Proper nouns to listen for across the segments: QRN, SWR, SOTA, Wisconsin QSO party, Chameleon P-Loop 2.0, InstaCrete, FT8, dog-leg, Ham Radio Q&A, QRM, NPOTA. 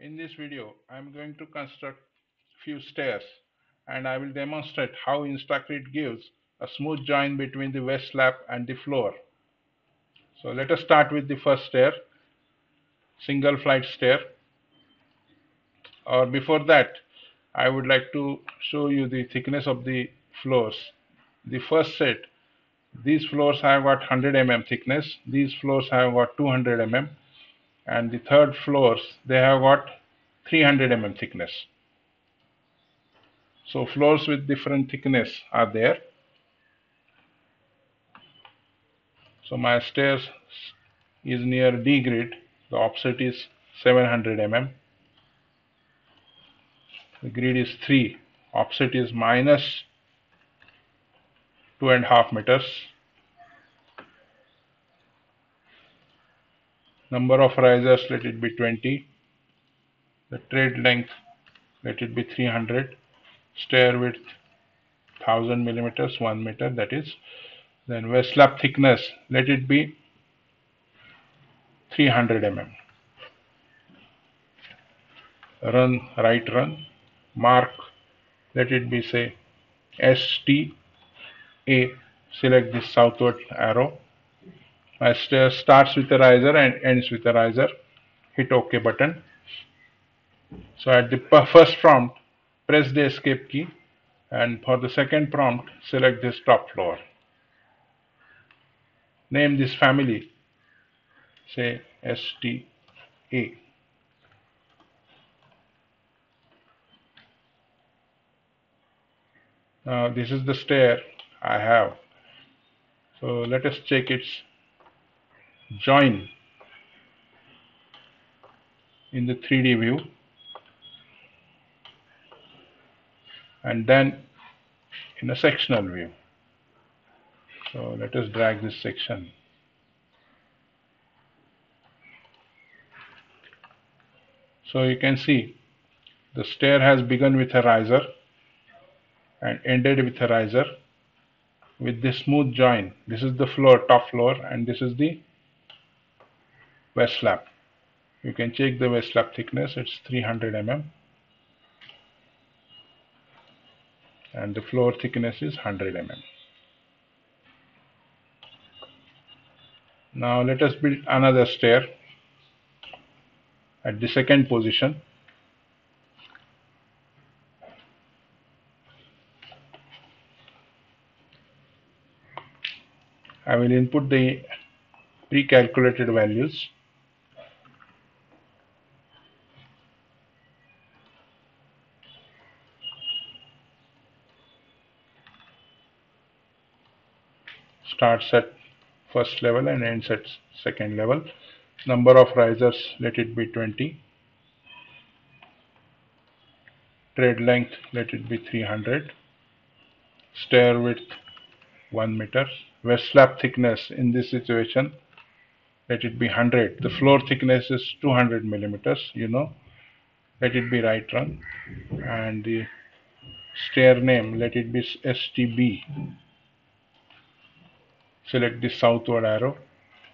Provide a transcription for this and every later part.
In this video, I'm going to construct few stairs, and I will demonstrate how InstaCrete gives a smooth join between the west slab and the floor. So let us start with the first stair, single flight stair. Or before that, I would like to show you the thickness of the floors. The first set, these floors have got 100 mm thickness, these floors have got 200 mm, and the third floors, they have got 300 mm thickness. So floors with different thickness are there. So my stairs is near D grid, the offset is 700 mm, the grid is 3, offset is minus 2.5 meters. Number of risers, let it be 20. The tread length, let it be 300. Stair width, 1000 millimeters, 1 meter that is. Then west slab thickness, let it be 300 mm. Run, right run. Mark, let it be say ST. A, select this southward arrow. My stair starts with a riser and ends with a riser. Hit OK button. So at the first prompt, press the escape key, and for the second prompt, select this top floor. Name this family, say STA. Now this is the stair I have. So let us check its join in the 3D view, and then in a sectional view. So let us drag this section. So you can see the stair has begun with a riser and ended with a riser, with this smooth join. This is the floor, top floor, and this is the west slab. You can check the west slab thickness, it's 300 mm. And the floor thickness is 100 mm. Now let us build another stair at the second position. I will input the pre-calculated values. Starts at first level and ends at second level. Number of risers, let it be 20. Tread length, let it be 300. Stair width, 1 meter. West slab thickness in this situation, let it be 100. The floor thickness is 200 millimeters, you know. Let it be right run. And the stair name, let it be STB. Select the southward arrow.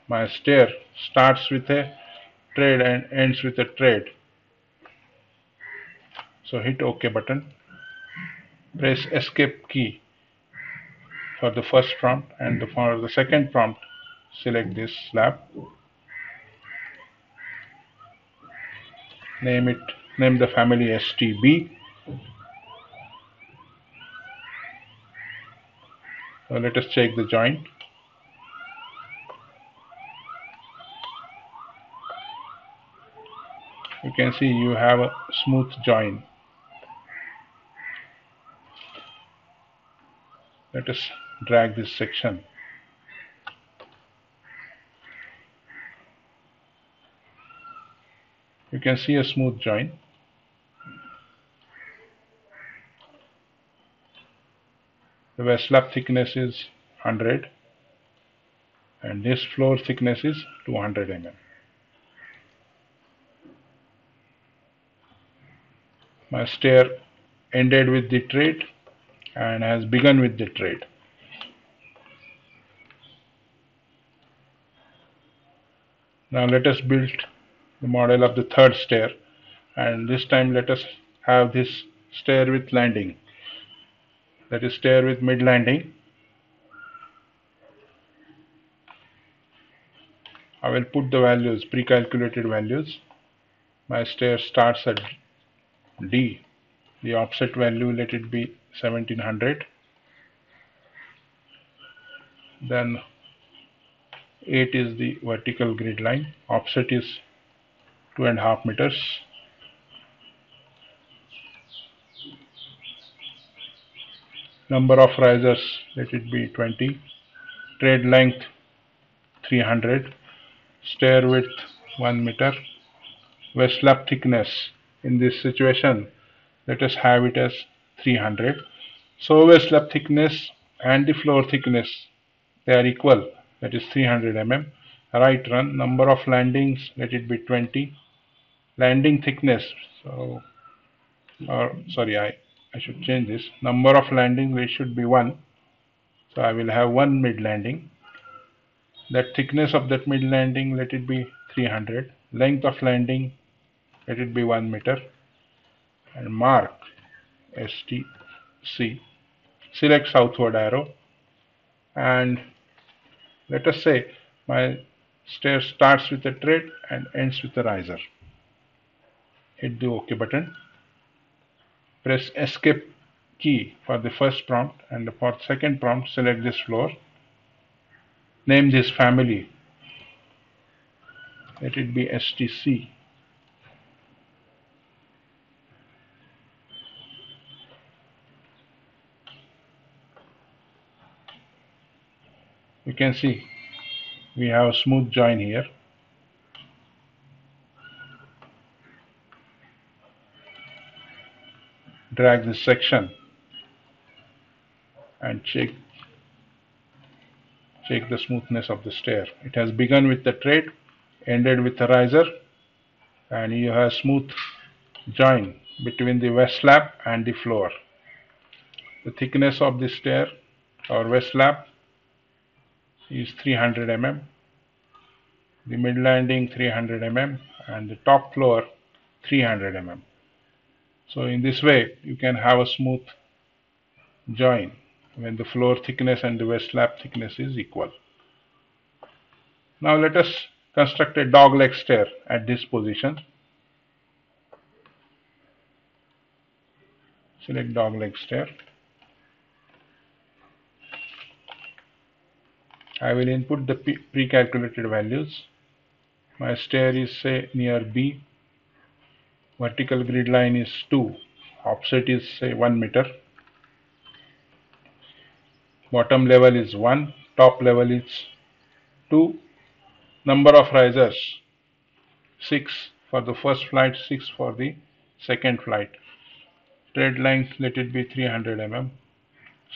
My stair starts with a tread and ends with a tread. So hit OK button. Press escape key for the first prompt, and for the second prompt, select this slab. Name the family STB. So let us check the joint. You can see you have a smooth join. Let us drag this section. You can see a smooth join. The west slab thickness is 100 and this floor thickness is 200 mm. My stair ended with the tread and has begun with the tread. Now let us build the model of the third stair and this time let us have this stair with landing, that is stair with mid landing. I will put the values, pre-calculated values. My stair starts at D. The offset value, let it be 1700, then 8 is the vertical grid line, offset is 2.5 meters, number of risers let it be 20, trade length 300, stair width 1 meter, west slab thickness in this situation let us have it as 300. So west slab thickness and the floor thickness, they are equal, that is 300 mm. Right run, number of landings let it be 20, landing thickness, so sorry I should change this, number of landings it should be 1, so I will have 1 mid landing, that thickness of that mid landing let it be 300, length of landing let it be 1 meter, and mark STC, select southward arrow, and let us say my stair starts with a trade and ends with a riser. Hit the OK button, press escape key for the first prompt, and for the second prompt select this floor, name this family, let it be STC, you can see we have a smooth join here. Drag this section and check the smoothness of the stair. It has begun with the trade, ended with the riser, and you have smooth join between the west slab and the floor. The thickness of the stair or west slab is 300 mm, the mid landing 300 mm, and the top floor 300 mm. So in this way you can have a smooth join when the floor thickness and the west slab thickness is equal. Now let us construct a dog leg stair at this position. Select dog leg stair. I will input the pre-calculated values. My stair is say near B, vertical grid line is 2, offset is say 1 meter, bottom level is 1, top level is 2, number of risers 6 for the first flight, 6 for the second flight, trade length let it be 300 mm,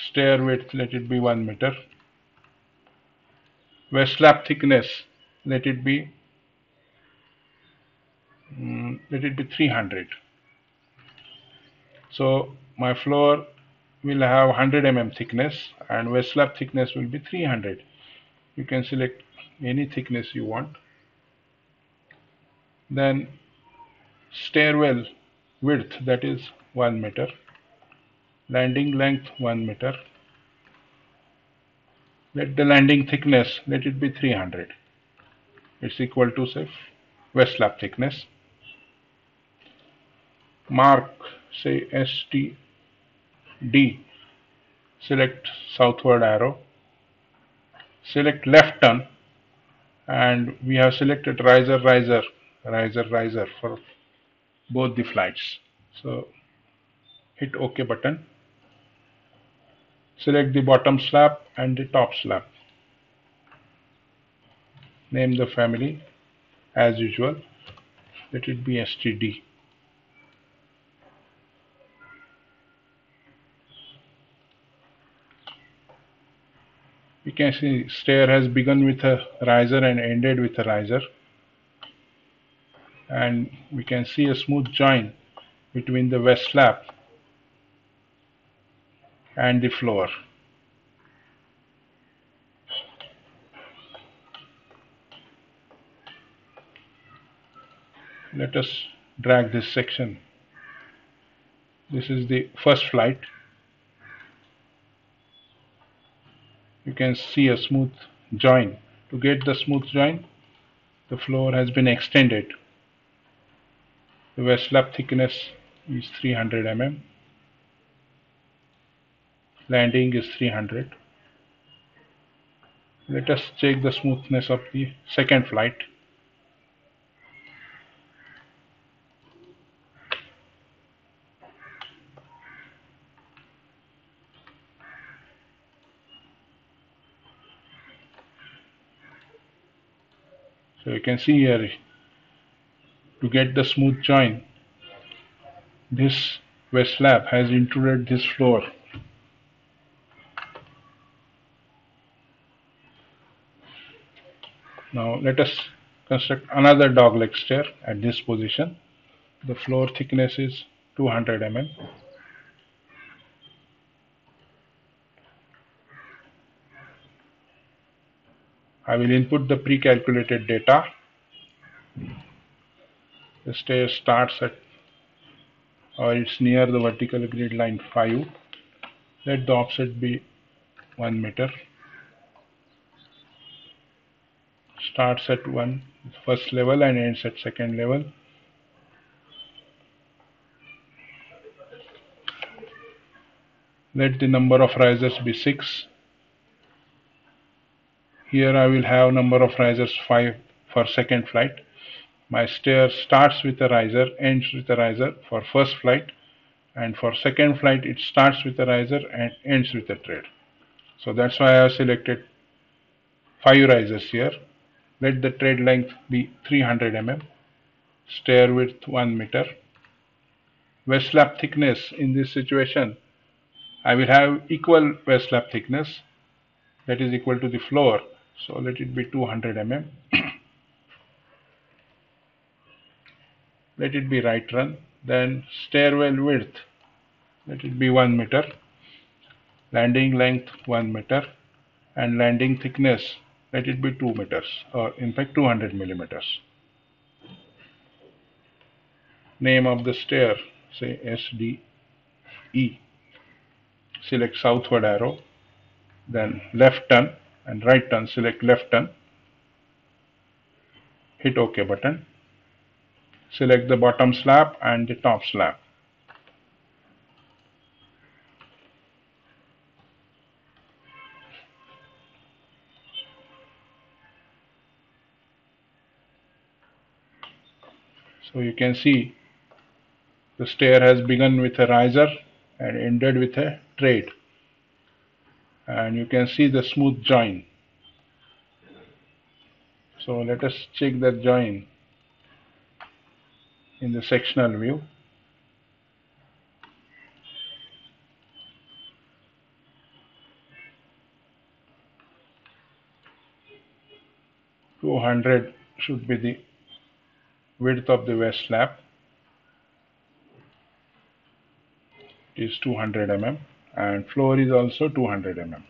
stair width let it be 1 meter, west slab thickness let it be 300. So my floor will have 100 mm thickness and west slab thickness will be 300. You can select any thickness you want. Then stairwell width, that is 1 meter, landing length 1 meter. Let the landing thickness let it be 300. It's equal to say west slab thickness. Mark say STD. Select southward arrow. Select left turn, and we have selected riser, riser, riser, riser for both the flights. So hit OK button. Select the bottom slab and the top slab. Name the family as usual. Let it be STD. You can see stair has begun with a riser and ended with a riser. And we can see a smooth join between the west slab and the floor. Let us drag this section. This is the first flight. You can see a smooth join. To get the smooth join, the floor has been extended. The where slab thickness is 300 mm. Landing is 300. Let us check the smoothness of the second flight. So you can see here, to get the smooth join, this west slab has intruded this floor. Now let us construct another dogleg stair at this position. The floor thickness is 200 mm. I will input the pre-calculated data. The stair starts at, or it's near the vertical grid line 5. Let the offset be 1 meter. Starts at first level and ends at second level. Let the number of risers be 6. Here I will have number of risers 5 for second flight. My stair starts with a riser, ends with a riser for first flight, and for second flight it starts with a riser and ends with a tread. So that's why I have selected 5 risers here. Let the tread length be 300 mm, stair width 1 meter. West slab thickness, in this situation I will have equal west slab thickness, that is equal to the floor, so let it be 200 mm. Let it be right run. Then stairwell width, let it be 1 meter. Landing length 1 meter and landing thickness, let it be 2 meters, or in fact 200 millimeters. Name of the stair, say SDE. Select southward arrow, then left turn and right turn, select left turn. Hit OK button. Select the bottom slab and the top slab. So you can see the stair has begun with a riser and ended with a tread, and you can see the smooth join. So let us check that join in the sectional view. (200) should be the width of the west slab. It is 200 mm and floor is also 200 mm.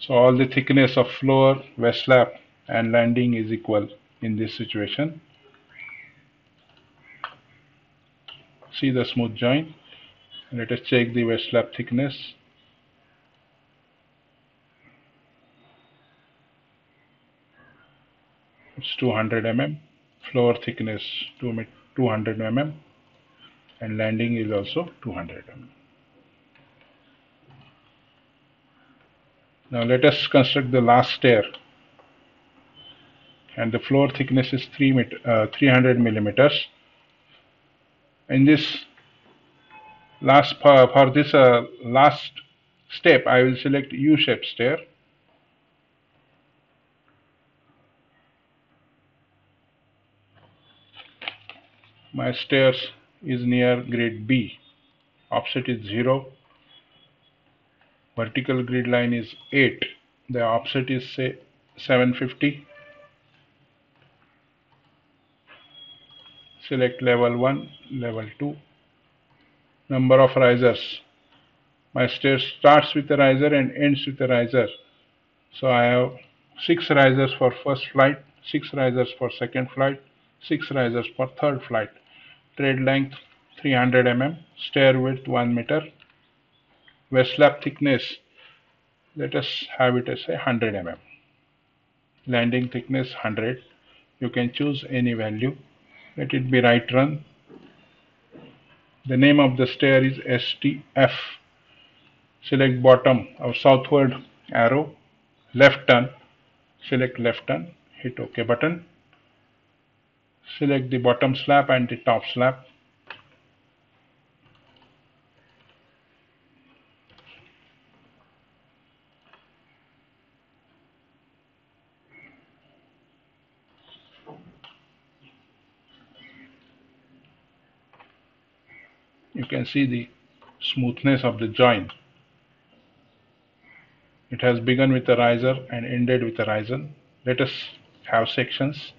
So all the thickness of floor, west slab and landing is equal in this situation. See the smooth join. Let us check the west slab thickness. It's 200 mm. Floor thickness 200 mm and landing is also 200 mm. Now let us construct the last stair, and the floor thickness is 300 millimeters. In this last last step, I will select U-shaped stair. My stairs is near grade B. Offset is 0. Vertical grid line is 8. The offset is say 750. Select level 1, level 2. Number of risers. My stair starts with a riser and ends with a riser. So I have 6 risers for first flight, 6 risers for second flight, 6 risers for third flight. Trade length 300 mm, stair width 1 meter, where slab thickness, let us have it as a 100 mm, landing thickness 100, you can choose any value, let it be right run. The name of the stair is STF. Select bottom or southward arrow, left turn, select left turn, hit OK button. Select the bottom slab and the top slab. You can see the smoothness of the join. It has begun with a riser and ended with a risen. Let us have sections.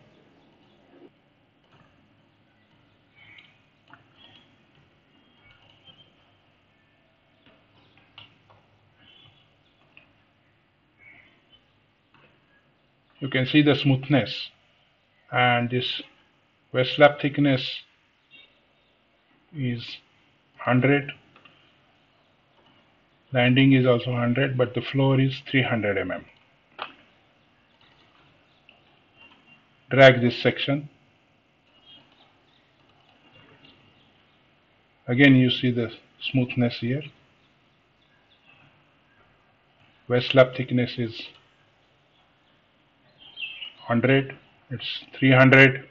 You can see the smoothness, and this west slab thickness is 100, landing is also 100, but the floor is 300 mm. Drag this section. Again you see the smoothness here. West slab thickness is 100, it's 300,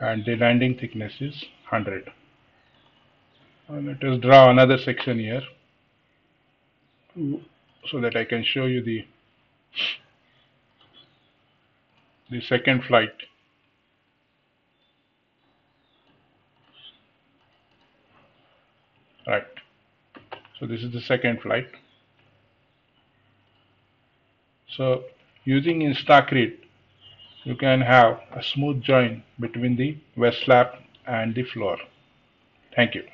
and the landing thickness is 100. Let us draw another section here so that I can show you the second flight. Right, so this is the second flight. So using InstaCrete, you can have a smooth join between the west slab and the floor. Thank you.